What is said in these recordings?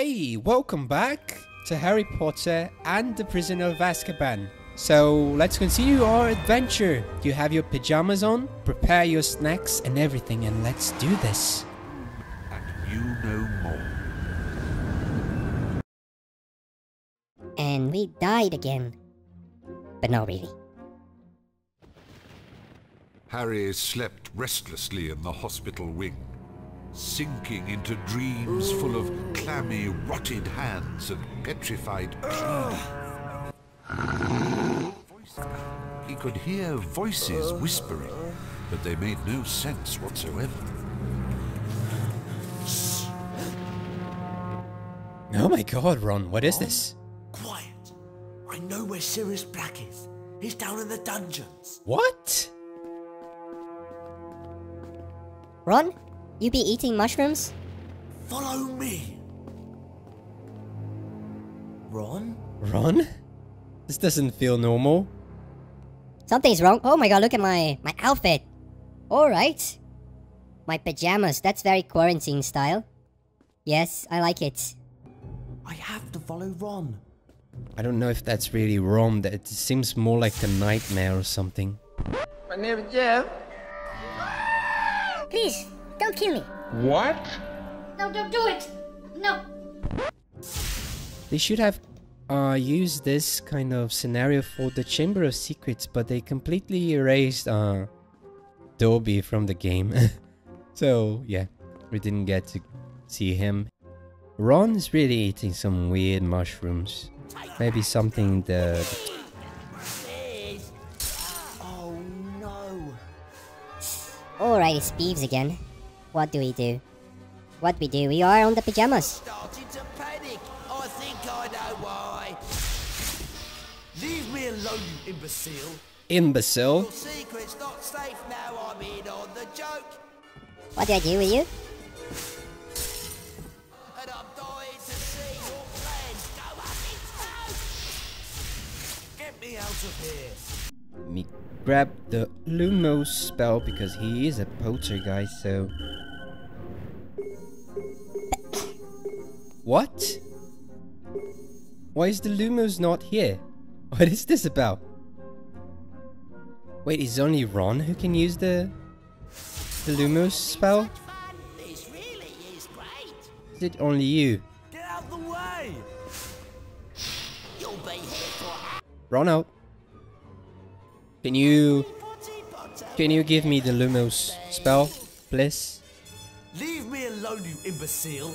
Hey, welcome back to Harry Potter and the Prisoner of Azkaban. So let's continue our adventure. You have your pajamas on, prepare your snacks and everything, and let's do this. And you know more. And we died again. But not really. Harry slept restlessly in the hospital wing, sinking into dreams full of clammy, rotted hands and petrified teeth. He could hear voices whispering, but they made no sense whatsoever. Oh my god, Ron, what is this? Quiet! I know where Sirius Black is. He's down in the dungeons. What? Ron? You be eating mushrooms? Follow me! Ron? Ron? This doesn't feel normal. Something's wrong. Oh my god, look at my outfit. Alright. My pajamas, that's very quarantine style. Yes, I like it. I have to follow Ron. I don't know if that's really Ron. It seems more like a nightmare or something. My name is Jeff. Please. Don't kill me. What? No, don't do it. No. They should have used this kind of scenario for the Chamber of Secrets, but they completely erased Dobby from the game. So, yeah, we didn't get to see him. Ron's really eating some weird mushrooms. Maybe something the... Oh, no. Alright, it's Beeves again. What do we do? What do? We are on the pajamas. Starting to panic. I think I know why. Leave me alone, you imbecile. Imbecile? Your secret's not safe now. I'm in on the joke. What do I do with you? And I'm dying to see your plans go up in smoke. Get me out of here. Me grab the Lumos spell because he is a poltergeist, so. What? Why is the Lumos not here? What is this about? Wait, is only Ron who can use the Lumos spell? This really is great. Is it only you? Get out of the way! You'll be here for Ron out. Can you give me the Lumos spell, please? Leave me alone, you imbecile!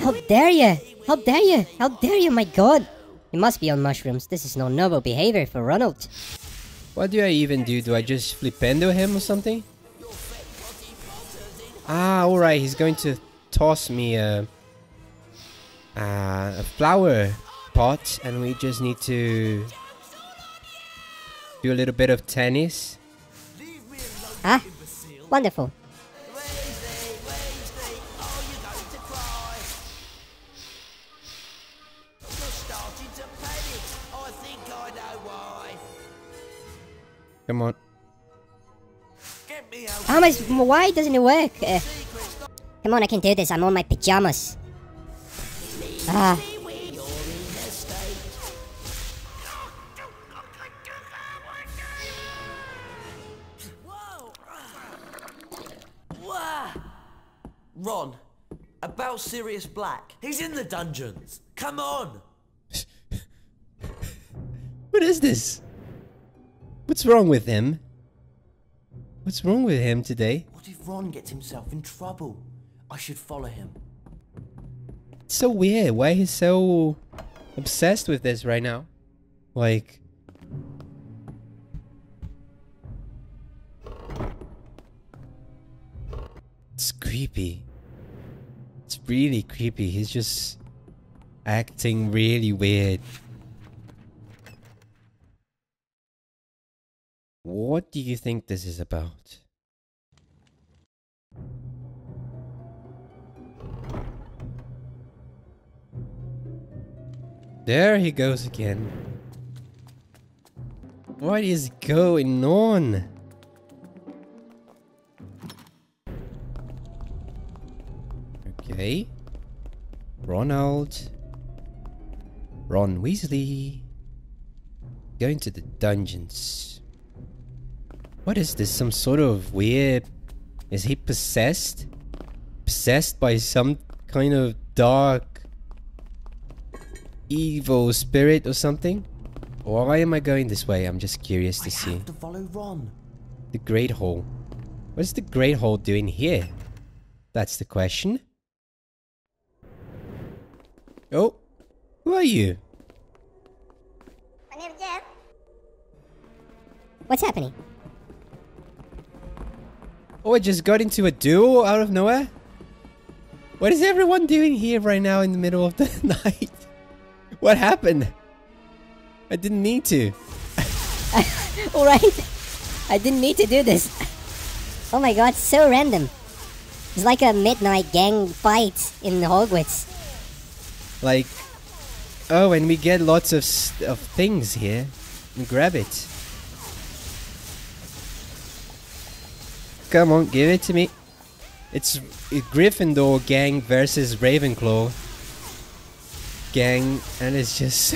How dare you! How dare you! How dare you! My god! You must be on mushrooms. This is no noble behavior for Ronald. What do I even do? Do I just Flipendo him or something? Ah, alright. He's going to toss me a flower pot, and we just need to do a little bit of tennis. Ah, wonderful. Come on. How much? Why doesn't it work? Come on, I can do this. I'm on my pajamas. Ah. Ron, about Sirius Black. He's in the dungeons. Come on! What is this? What's wrong with him? What's wrong with him today? What if Ron gets himself in trouble? I should follow him. It's so weird. Why he's so obsessed with this right now? Like... It's creepy. It's really creepy. He's just acting really weird. What do you think this is about? There he goes again. What is going on? Okay. Ronald. Ron Weasley. Going to the dungeons. What is this? Some sort of weird... Is he possessed? Possessed by some kind of dark... evil spirit or something? Why am I going this way? I'm just curious to see. I have to follow Ron. The Great Hall. What is the Great Hall doing here? That's the question. Oh, who are you? My name's Jeff. What's happening? Oh, I just got into a duel out of nowhere? What is everyone doing here right now in the middle of the night? What happened? I didn't need to. Alright. I didn't need to do this. Oh my god, so random. It's like a midnight gang fight in Hogwarts. Like, oh, and we get lots of things here. Grab it. Come on, give it to me. It's Gryffindor gang versus Ravenclaw gang, and it's just...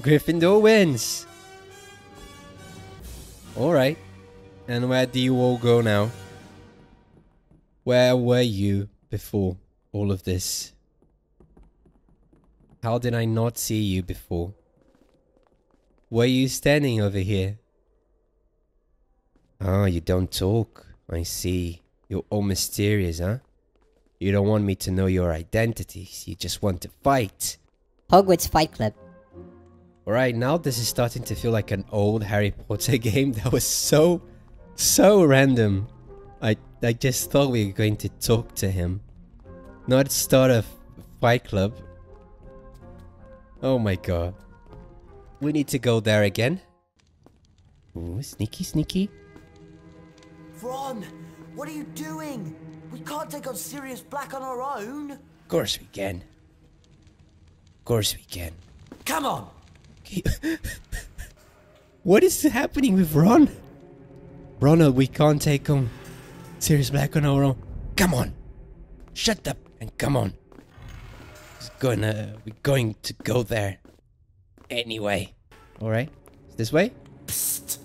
Gryffindor wins! Alright. And where do you all go now? Where were you before all of this? How did I not see you before? Were you standing over here? Ah, you don't talk. I see. You're all mysterious, huh? You don't want me to know your identities. You just want to fight. Hogwarts Fight Club. Alright, now this is starting to feel like an old Harry Potter game. That was so random. I just thought we were going to talk to him. Not start a fight club. Oh my god. We need to go there again. Ooh, sneaky sneaky. Ron, what are you doing? We can't take on Sirius Black on our own. Of course we can. Of course we can. Come on! What is happening with Ron? Ronald, we can't take him. Sirius Black on our own. Come on! Shut up and come on. We're going to go there. Anyway. Alright. This way? Psst!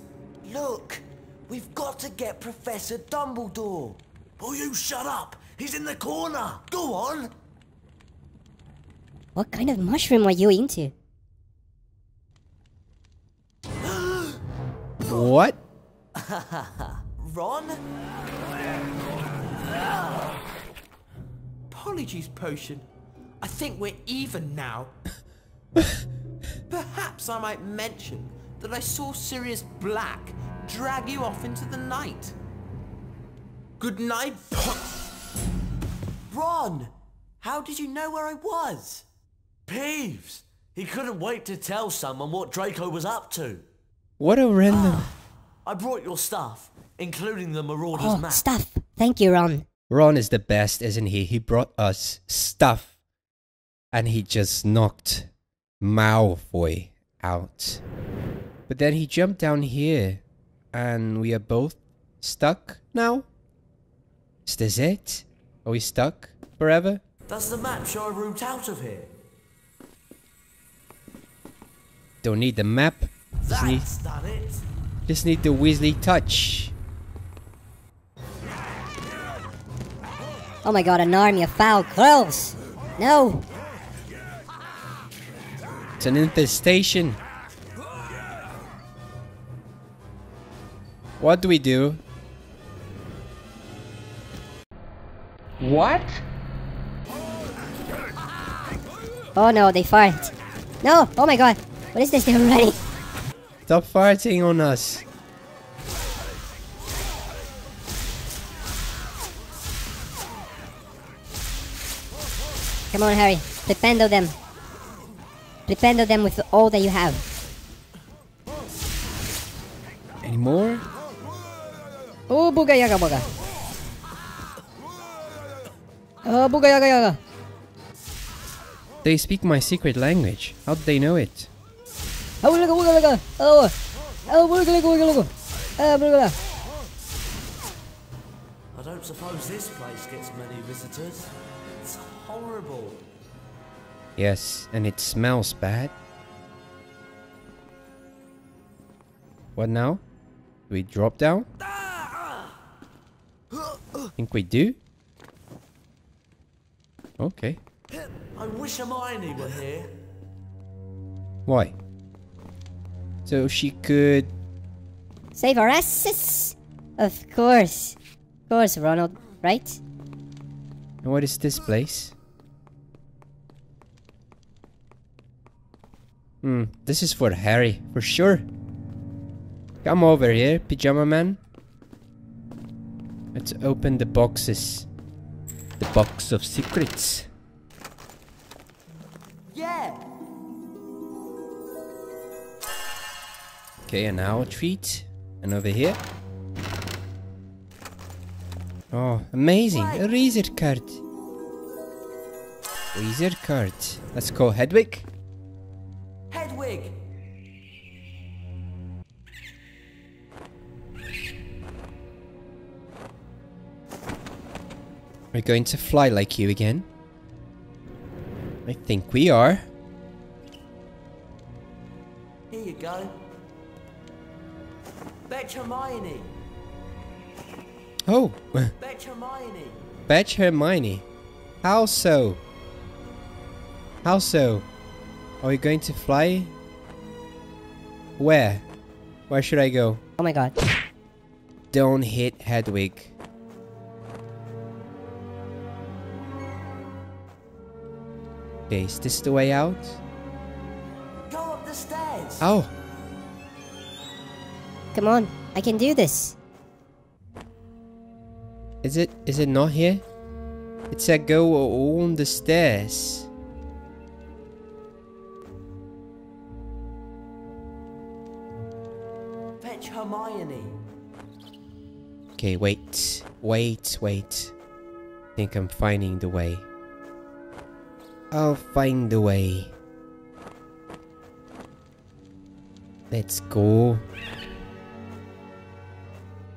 Look! We've got to get Professor Dumbledore! Will you shut up? He's in the corner! Go on! What kind of mushroom are you into? What? Ron? Polyjuice potion. I think we're even now. Perhaps I might mention that I saw Sirius Black drag you off into the night. Good night, Ron! How did you know where I was? Peeves! He couldn't wait to tell someone what Draco was up to. What a random... I brought your stuff, including the Marauder's Map. Stuff. Thank you, Ron. Ron is the best, isn't he? He brought us stuff. And he just knocked Malfoy out. But then he jumped down here. And we are both stuck now? Is this it? Are we stuck forever? Does the map show a route out of here? Don't need the map. That's done it. Just need the Weasley touch. Oh my god, an army of foul crows! No! It's an infestation. What do we do? What? Oh no, they fart. No! Oh my god! What is this? They're running! Stop farting on us. Come on, Harry. Flipendo them. Flipendo them with all that you have. Any more? Oh, booga yaga booga. Oh, booga yaga yaga. They speak my secret language. How do they know it? Oh, look, look, look, look. Oh, look, look, look, look. I don't suppose this place gets many visitors. horrible. Yes, and it smells bad. What now? Do we drop down? Think we do? Okay. I wish Hermione were here. Why? So she could... save our asses? Of course. Of course, Ronald, right? And what is this place? Hmm, this is for Harry, for sure. Come over here, Pyjama Man. Let's open the boxes. The box of secrets. Yeah. Okay, an owl treat. And over here. Oh, amazing! What? A wizard card. Wizard card. Let's call Hedwig. Hedwig. We're going to fly like you again. I think we are. Here you go. Batch Hermione. Oh. Batch Hermione. Batch Hermione. How so? How so? Are we going to fly? Where? Where should I go? Oh my god. Don't hit Hedwig. Okay, is this the way out? Go up the stairs. Oh. Come on, I can do this. Is it not here? It said go on the stairs. Fetch Hermione. Okay, wait. Wait, wait. I think I'm finding the way. I'll find the way. Let's go.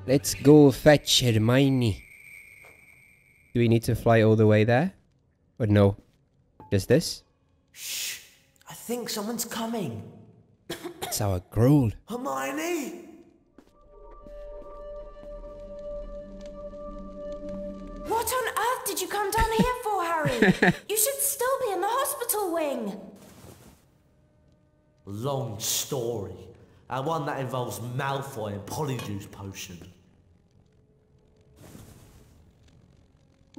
Let's go fetch Hermione. Do we need to fly all the way there? Or no? Just this? Shh! I think someone's coming. It's our Growl. Hermione! What on earth did you come down here for, Harry? You should still be in the hospital wing. Long story. And one that involves Malfoy and Polyjuice potion.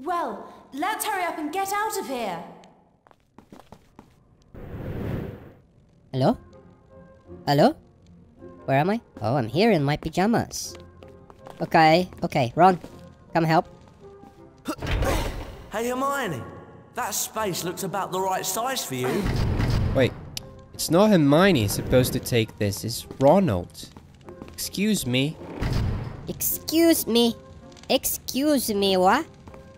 Well, let's hurry up and get out of here. Hello? Hello? Where am I? Oh, I'm here in my pyjamas. Okay, okay, Ron, come help. Hey Hermione, that space looks about the right size for you. Wait, it's not Hermione supposed to take this, it's Ronald. Excuse me. Excuse me. Excuse me, what?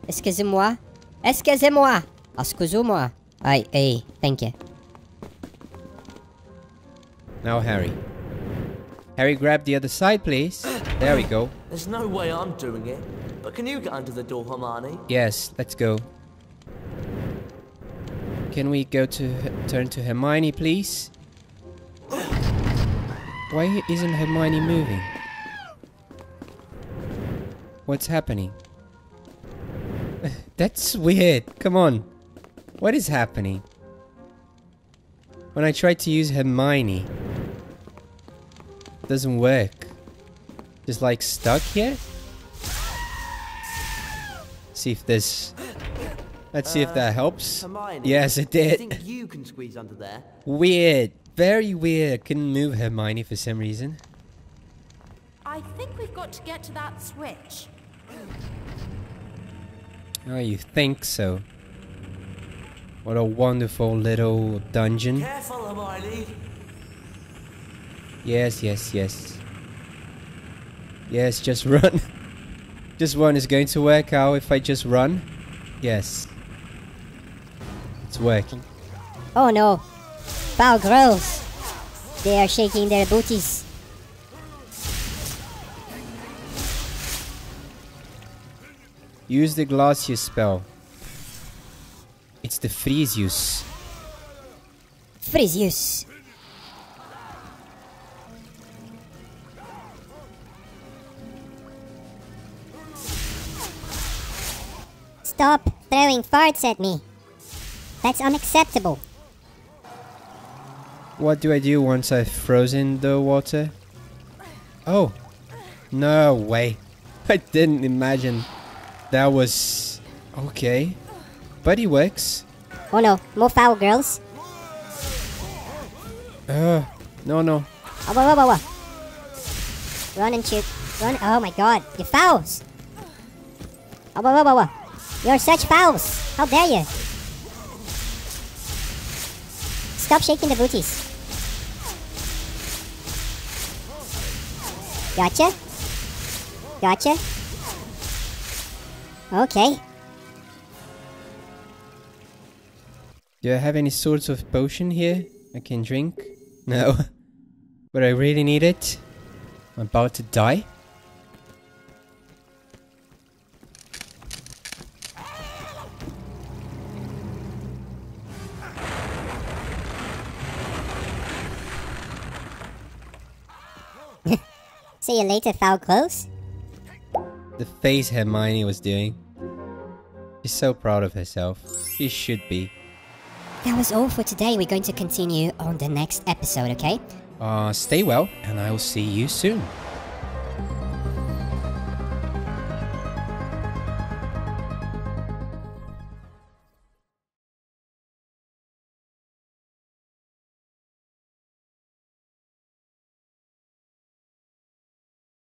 Excusez-moi. Excusez-moi. Excusez-moi. Aye, aye, thank you. Now Harry. Harry, grab the other side, please. There we go. There's no way I'm doing it. But can you get under the door, Hermione? Yes, let's go. Can we go to turn to Hermione, please? Why isn't Hermione moving? What's happening? That's weird. Come on. What is happening? When I try to use Hermione, it doesn't work. Just like stuck here? See if this. Let's see if that helps. Hermione, yes, it did. I think you can squeeze under there. Weird, very weird. Couldn't move Hermione for some reason. I think we've got to get to that switch. Oh, you think so? What a wonderful little dungeon. Careful, Hermione. Yes, yes, yes. Yes, just run. This one is going to work out if I just run. Yes. It's working. Oh no. Foul girls. They are shaking their booties. Use the Glacius spell. It's the Freezeus. Freezeus. Stop throwing farts at me. That's unacceptable. What do I do once I've frozen the water? Oh. No way. I didn't imagine. That was... okay. But it works. Oh no, more foul girls. No. Oh, whoa. Run and shoot. Run. Oh my god. You're fouls. Oh, whoa. You're such fouls! How dare you! Stop shaking the booties. Gotcha. Okay. Do I have any sorts of potion here I can drink? No. But I really need it. I'm about to die. See you later, foul clothes. The face Hermione was doing. She's so proud of herself. She should be. That was all for today. We're going to continue on the next episode, okay? Stay well, and I will see you soon.